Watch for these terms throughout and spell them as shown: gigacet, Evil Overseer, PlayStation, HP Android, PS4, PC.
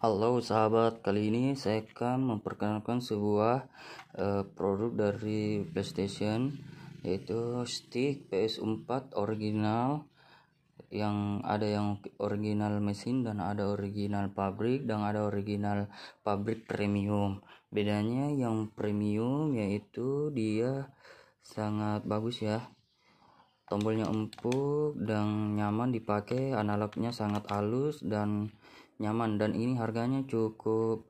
Halo sahabat, kali ini saya akan memperkenalkan sebuah produk dari PlayStation, yaitu stick PS4 original. Yang ada yang original mesin dan ada original pabrik dan ada original pabrik premium. Bedanya yang premium yaitu dia sangat bagus ya, tombolnya empuk dan nyaman dipakai, analognya sangat halus dan nyaman, dan ini harganya cukup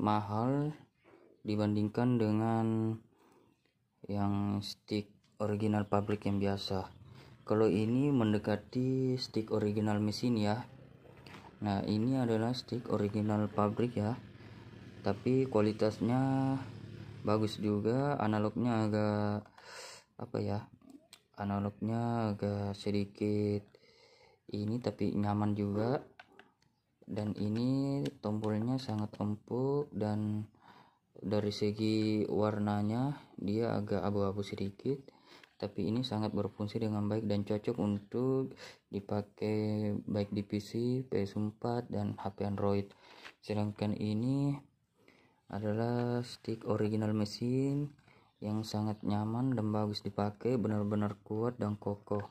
mahal dibandingkan dengan yang stick original pabrik yang biasa. Kalau ini mendekati stick original mesin ya. Nah, ini adalah stick original pabrik ya, tapi kualitasnya bagus juga, analognya agak sedikit ini tapi nyaman juga. Dan ini tombolnya sangat empuk, dan dari segi warnanya dia agak abu-abu sedikit, tapi ini sangat berfungsi dengan baik dan cocok untuk dipakai baik di PC, PS4 dan HP Android. Sedangkan ini adalah stick original mesin yang sangat nyaman dan bagus dipakai, benar-benar kuat dan kokoh.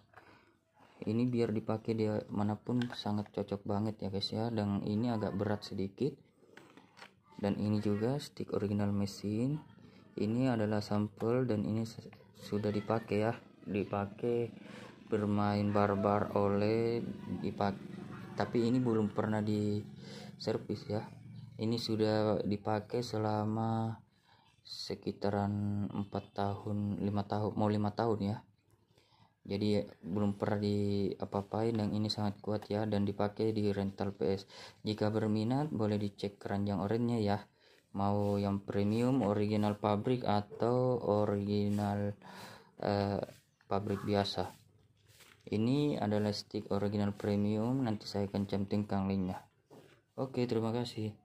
Ini biar dipakai dia manapun sangat cocok banget ya guys ya. Dan ini agak berat sedikit. Dan ini juga stick original mesin. Ini adalah sampel dan ini sudah dipakai ya, dipakai bermain barbar oleh tapi ini belum pernah di servis ya. Ini sudah dipakai selama sekitaran 5 tahun ya. Jadi belum pernah di apa-apain, dan ini sangat kuat ya, dan dipakai di rental PS. Jika berminat boleh dicek keranjang oranye ya, mau yang premium original pabrik atau original pabrik biasa. Ini adalah stick original premium, nanti saya akan cantumkan linknya. Oke, terima kasih.